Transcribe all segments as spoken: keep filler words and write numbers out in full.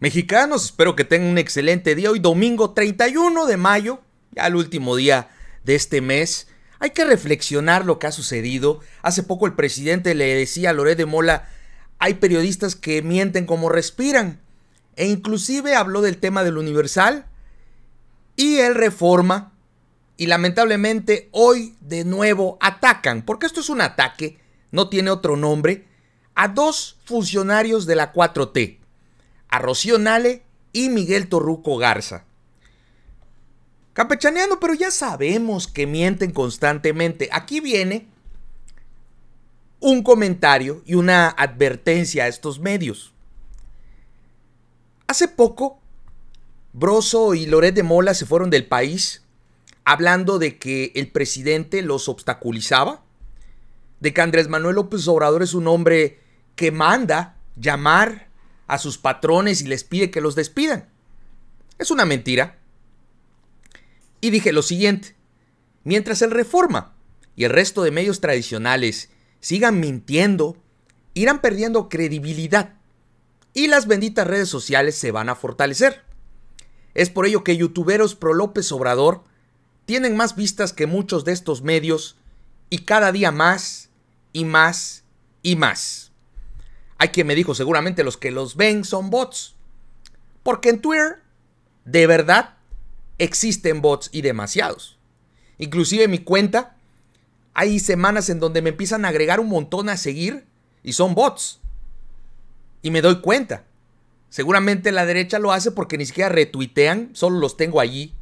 Mexicanos, espero que tengan un excelente día. Hoy domingo treinta y uno de mayo, ya el último día de este mes. Hay que reflexionar lo que ha sucedido. Hace poco el presidente le decía a Loret de Mola, hay periodistas que mienten como respiran. E inclusive habló del tema del Universal y el Reforma. Y lamentablemente hoy de nuevo atacan, porque esto es un ataque, no tiene otro nombre, a dos funcionarios de la cuatro T. A Rocío Nahle y Miguel Torruco Garza. Campechaneando, pero ya sabemos que mienten constantemente. Aquí viene un comentario y una advertencia a estos medios. Hace poco, Brozo y Loret de Mola se fueron del país hablando de que el presidente los obstaculizaba, de que Andrés Manuel López Obrador es un hombre que manda llamar a sus patrones y les pide que los despidan. Es una mentira. Y dije lo siguiente: mientras el Reforma y el resto de medios tradicionales sigan mintiendo, irán perdiendo credibilidad y las benditas redes sociales se van a fortalecer. Es por ello que youtuberos pro López Obrador tienen más vistas que muchos de estos medios y cada día más y más y más. Hay quien me dijo, seguramente los que los ven son bots. Porque en Twitter, de verdad, existen bots y demasiados. Inclusive en mi cuenta, hay semanas en donde me empiezan a agregar un montón a seguir y son bots. Y me doy cuenta. Seguramente la derecha lo hace porque ni siquiera retuitean, solo los tengo allí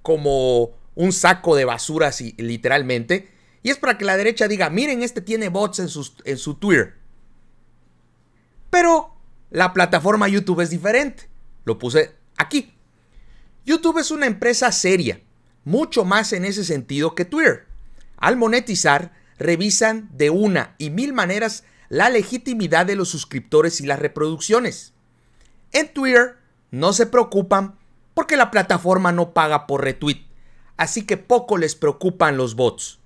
como un saco de basura, así, literalmente. Y es para que la derecha diga, miren, este tiene bots en, sus, en su Twitter. Pero la plataforma YouTube es diferente. Lo puse aquí. YouTube es una empresa seria, mucho más en ese sentido que Twitter. Al monetizar, revisan de una y mil maneras la legitimidad de los suscriptores y las reproducciones. En Twitter no se preocupan porque la plataforma no paga por retweet, así que poco les preocupan los bots.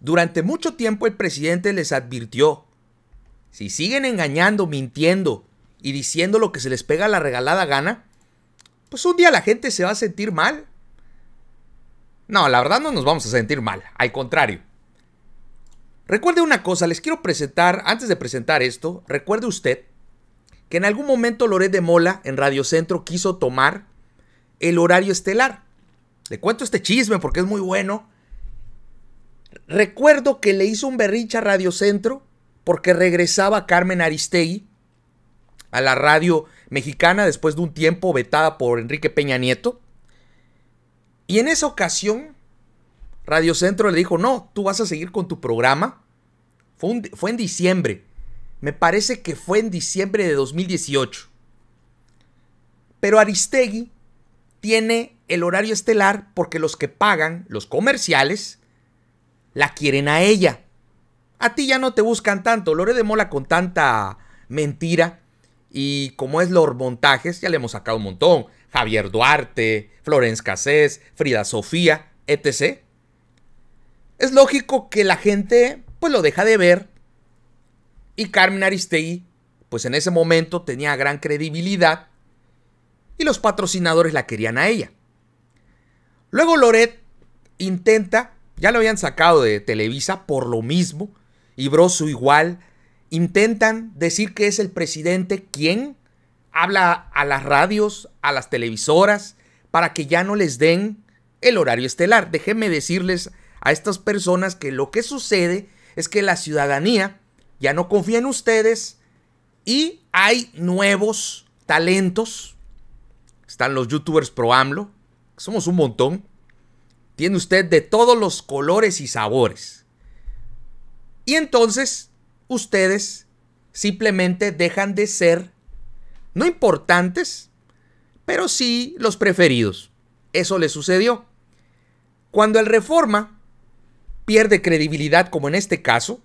Durante mucho tiempo el presidente les advirtió, si siguen engañando, mintiendo y diciendo lo que se les pega a la regalada gana, pues un día la gente se va a sentir mal. No, la verdad no nos vamos a sentir mal, al contrario. Recuerde una cosa, les quiero presentar, antes de presentar esto, recuerde usted que en algún momento Loret de Mola en Radio Centro quiso tomar el horario estelar. Le cuento este chisme porque es muy bueno. Recuerdo que le hizo un berrinche a Radio Centro porque regresaba Carmen Aristegui a la radio mexicana después de un tiempo vetada por Enrique Peña Nieto. Y en esa ocasión, Radio Centro le dijo, no, tú vas a seguir con tu programa. Fue, un, fue en diciembre. Me parece que fue en diciembre de dos mil dieciocho. Pero Aristegui tiene el horario estelar porque los que pagan, los comerciales, la quieren a ella. A ti ya no te buscan tanto. Loret de Mola con tanta mentira. Y como es los montajes, ya le hemos sacado un montón. Javier Duarte, Florence Casés, Frida Sofía, etcétera. Es lógico que la gente pues lo deja de ver. Y Carmen Aristegui pues en ese momento tenía gran credibilidad. Y los patrocinadores la querían a ella. Luego Loret intenta... Ya lo habían sacado de Televisa por lo mismo. Y Brozo igual. Intentan decir que es el presidente quien habla a las radios, a las televisoras, para que ya no les den el horario estelar. Déjenme decirles a estas personas que lo que sucede es que la ciudadanía ya no confía en ustedes y hay nuevos talentos. Están los youtubers pro AMLO, que somos un montón. Tiene usted de todos los colores y sabores. Y entonces, ustedes simplemente dejan de ser, no importantes, pero sí los preferidos. Eso le sucedió. Cuando el Reforma pierde credibilidad, como en este caso,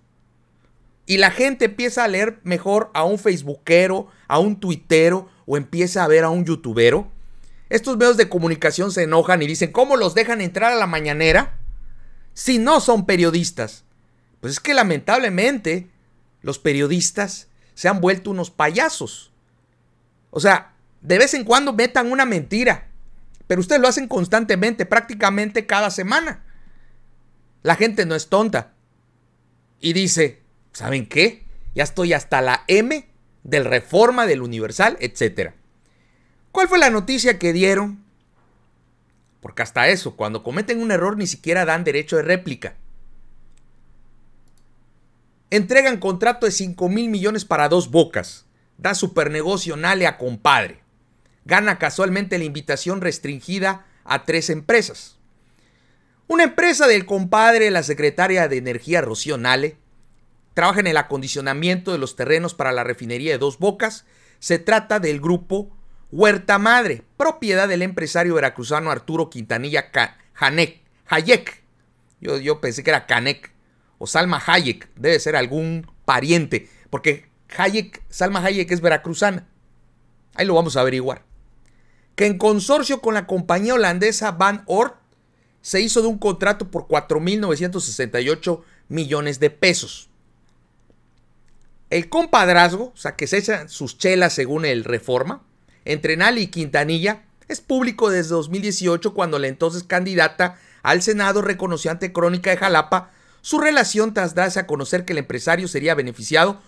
y la gente empieza a leer mejor a un facebookero, a un tuitero, o empieza a ver a un youtubero, estos medios de comunicación se enojan y dicen, ¿cómo los dejan entrar a la mañanera si no son periodistas? Pues es que lamentablemente los periodistas se han vuelto unos payasos. O sea, de vez en cuando metan una mentira, pero ustedes lo hacen constantemente, prácticamente cada semana. La gente no es tonta y dice, ¿saben qué? Ya estoy hasta la M del Reforma, del Universal, etcétera. ¿Cuál fue la noticia que dieron? Porque hasta eso, cuando cometen un error ni siquiera dan derecho de réplica. Entregan contrato de cinco mil millones para Dos Bocas. Da super negocio Nahle a compadre. Gana casualmente la invitación restringida a tres empresas. Una empresa del compadre, la secretaria de Energía Rocío Nahle, trabaja en el acondicionamiento de los terrenos para la refinería de Dos Bocas. Se trata del grupo Huerta Madre, propiedad del empresario veracruzano Arturo Quintanilla Hayek. Yo, yo pensé que era Canek o Salma Hayek, debe ser algún pariente, porque Hayek, Salma Hayek es veracruzana. Ahí lo vamos a averiguar. Que en consorcio con la compañía holandesa Van Oord se hizo de un contrato por cuatro mil novecientos sesenta y ocho millones de pesos. El compadrazgo, o sea, que se echan sus chelas según el Reforma, entre Nahle y Quintanilla es público desde dos mil dieciocho, cuando la entonces candidata al Senado reconoció ante Crónica de Jalapa su relación tras darse a conocer que el empresario sería beneficiado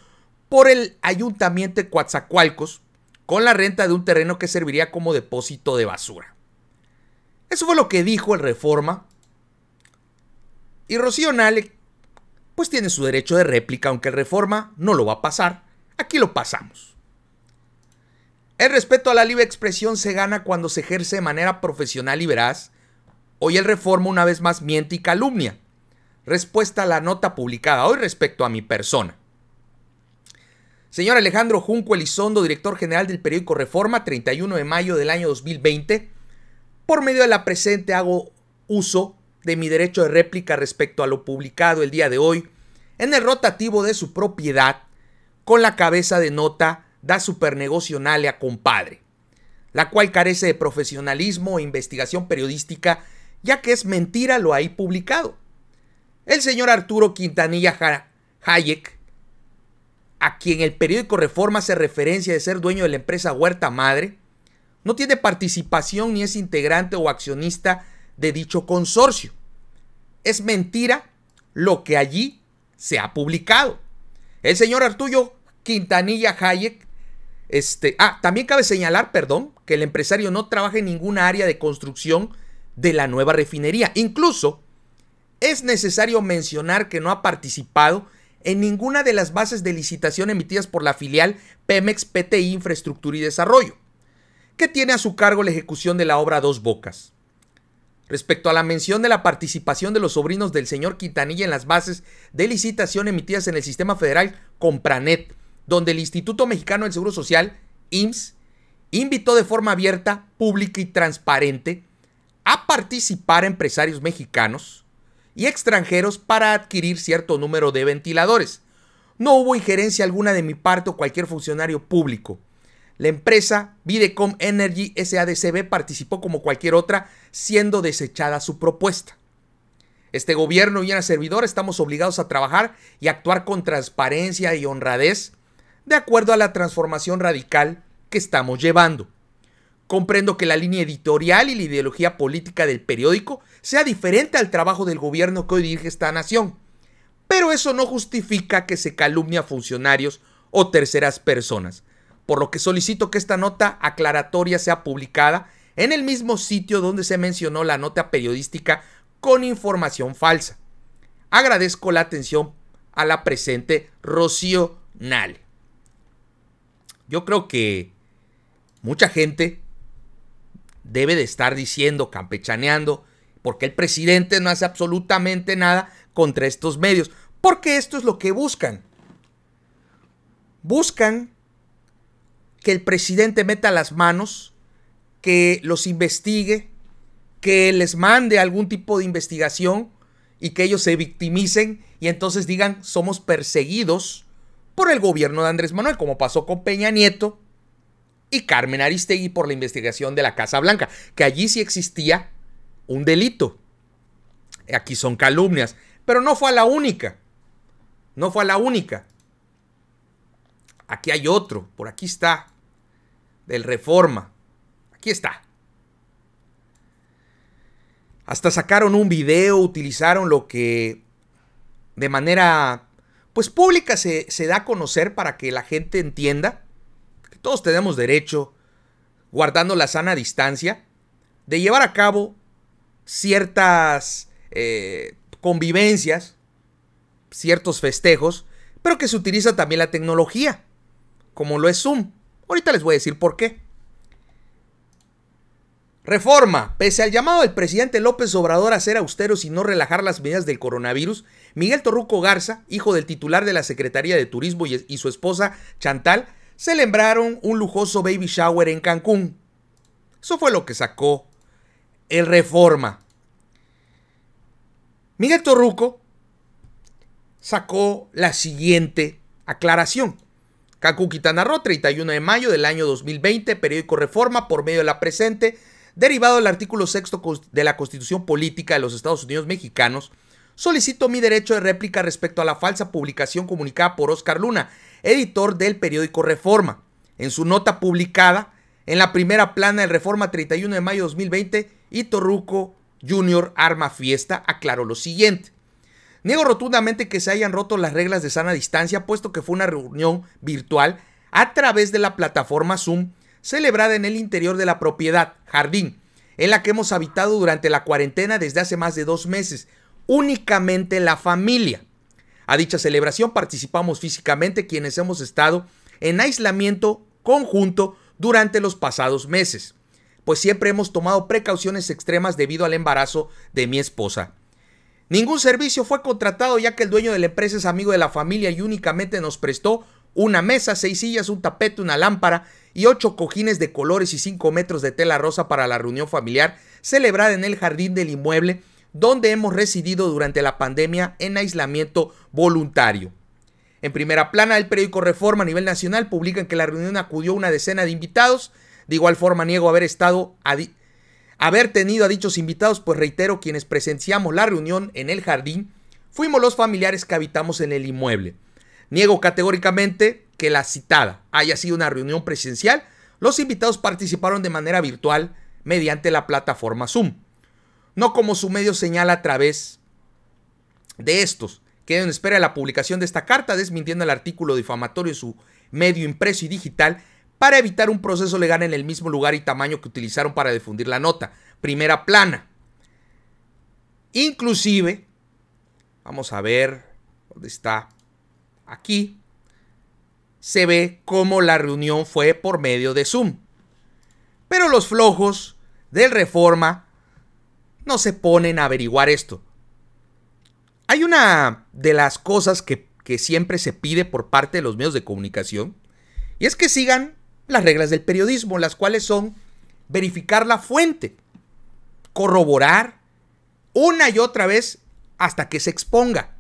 por el ayuntamiento de Coatzacoalcos con la renta de un terreno que serviría como depósito de basura. Eso fue lo que dijo el Reforma. Y Rocío Nahle pues tiene su derecho de réplica, aunque el Reforma no lo va a pasar. Aquí lo pasamos. El respeto a la libre expresión se gana cuando se ejerce de manera profesional y veraz. Hoy el Reforma una vez más miente y calumnia. Respuesta a la nota publicada hoy respecto a mi persona. Señor Alejandro Junco Elizondo, director general del periódico Reforma, treinta y uno de mayo del año dos mil veinte. Por medio de la presente hago uso de mi derecho de réplica respecto a lo publicado el día de hoy en el rotativo de su propiedad con la cabeza de nota Da supernegocio Nahle a compadre, la cual carece de profesionalismo e investigación periodística, ya que es mentira lo ahí publicado. El señor Arturo Quintanilla Hayek, a quien el periódico Reforma hace referencia de ser dueño de la empresa Huerta Madre, no tiene participación ni es integrante o accionista de dicho consorcio. Es mentira lo que allí se ha publicado. El señor Arturo Quintanilla Hayek Este, ah, también cabe señalar, perdón, que el empresario no trabaja en ninguna área de construcción de la nueva refinería. Incluso es necesario mencionar que no ha participado en ninguna de las bases de licitación emitidas por la filial Pemex P T I Infraestructura y Desarrollo, que tiene a su cargo la ejecución de la obra Dos Bocas. Respecto a la mención de la participación de los sobrinos del señor Quintanilla en las bases de licitación emitidas en el sistema federal Compranet, donde el Instituto Mexicano del Seguro Social, I M S S, invitó de forma abierta, pública y transparente a participar a empresarios mexicanos y extranjeros para adquirir cierto número de ventiladores. No hubo injerencia alguna de mi parte o cualquier funcionario público. La empresa Videcom Energy S A de C V participó como cualquier otra, siendo desechada su propuesta. Este gobierno y una servidora estamos obligados a trabajar y actuar con transparencia y honradez, de acuerdo a la transformación radical que estamos llevando. Comprendo que la línea editorial y la ideología política del periódico sea diferente al trabajo del gobierno que hoy dirige esta nación, pero eso no justifica que se calumnie a funcionarios o terceras personas, por lo que solicito que esta nota aclaratoria sea publicada en el mismo sitio donde se mencionó la nota periodística con información falsa. Agradezco la atención a la presente Rocío Nahle. Yo creo que mucha gente debe de estar diciendo, campechaneando, porque el presidente no hace absolutamente nada contra estos medios. Porque esto es lo que buscan. Buscan que el presidente meta las manos, que los investigue, que les mande algún tipo de investigación y que ellos se victimicen y entonces digan, somos perseguidos por el gobierno de Andrés Manuel, como pasó con Peña Nieto y Carmen Aristegui por la investigación de la Casa Blanca, que allí sí existía un delito. Aquí son calumnias, pero no fue a la única. No fue a la única. Aquí hay otro, por aquí está, del Reforma. Aquí está. Hasta sacaron un video, utilizaron lo que de manera pues pública se, se da a conocer para que la gente entienda que todos tenemos derecho, guardando la sana distancia, de llevar a cabo ciertas eh, convivencias, ciertos festejos, pero que se utiliza también la tecnología, como lo es Zoom. Ahorita les voy a decir por qué. Reforma. Pese al llamado del presidente López Obrador a ser austeros y no relajar las medidas del coronavirus, Miguel Torruco Garza, hijo del titular de la Secretaría de Turismo, y su esposa Chantal, celebraron un lujoso baby shower en Cancún. Eso fue lo que sacó el Reforma. Miguel Torruco sacó la siguiente aclaración. Cancún, Quintana Roo, treinta y uno de mayo del año dos mil veinte, periódico Reforma, por medio de la presente, derivado del artículo sexto de la Constitución Política de los Estados Unidos Mexicanos, solicito mi derecho de réplica respecto a la falsa publicación comunicada por Oscar Luna, editor del periódico Reforma. En su nota publicada en la primera plana del Reforma, treinta y uno de mayo de dos mil veinte, y Torruco junior arma fiesta, aclaró lo siguiente. Niego rotundamente que se hayan roto las reglas de sana distancia, puesto que fue una reunión virtual a través de la plataforma Zoom, celebrada en el interior de la propiedad, jardín, en la que hemos habitado durante la cuarentena desde hace más de dos meses, únicamente la familia. A dicha celebración participamos físicamente quienes hemos estado en aislamiento conjunto durante los pasados meses, pues siempre hemos tomado precauciones extremas debido al embarazo de mi esposa. Ningún servicio fue contratado, ya que el dueño de la empresa es amigo de la familia y únicamente nos prestó una mesa, seis sillas, un tapete, una lámpara y ocho cojines de colores y cinco metros de tela rosa para la reunión familiar celebrada en el jardín del inmueble donde hemos residido durante la pandemia en aislamiento voluntario. En primera plana, el periódico Reforma a nivel nacional publican que la reunión acudió una decena de invitados. De igual forma niego haber estado a Haber tenido a dichos invitados, pues reitero, quienes presenciamos la reunión en el jardín fuimos los familiares que habitamos en el inmueble. Niego categóricamente que la citada haya sido una reunión presencial. Los invitados participaron de manera virtual mediante la plataforma Zoom. No como su medio señala a través de estos. Quedo en espera de la publicación de esta carta, desmintiendo el artículo difamatorio de su medio impreso y digital, para evitar un proceso legal en el mismo lugar y tamaño que utilizaron para difundir la nota. Primera plana. Inclusive, vamos a ver dónde está, aquí, se ve cómo la reunión fue por medio de Zoom. Pero los flojos del Reforma no se ponen a averiguar esto. Hay una de las cosas que, que siempre se pide por parte de los medios de comunicación, y es que sigan las reglas del periodismo, las cuales son verificar la fuente, corroborar una y otra vez hasta que se exponga.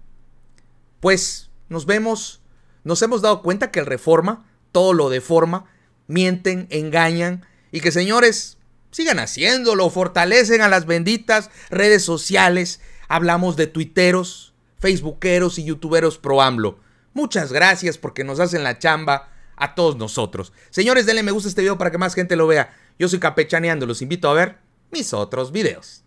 Pues nos vemos, nos hemos dado cuenta que el Reforma todo lo deforma, mienten, engañan, y que, señores, sigan haciéndolo, fortalecen a las benditas redes sociales. Hablamos de tuiteros, facebookeros y youtuberos pro AMLO. Muchas gracias porque nos hacen la chamba a todos nosotros. Señores, denle me gusta a este video para que más gente lo vea. Yo soy Campechaneando, los invito a ver mis otros videos.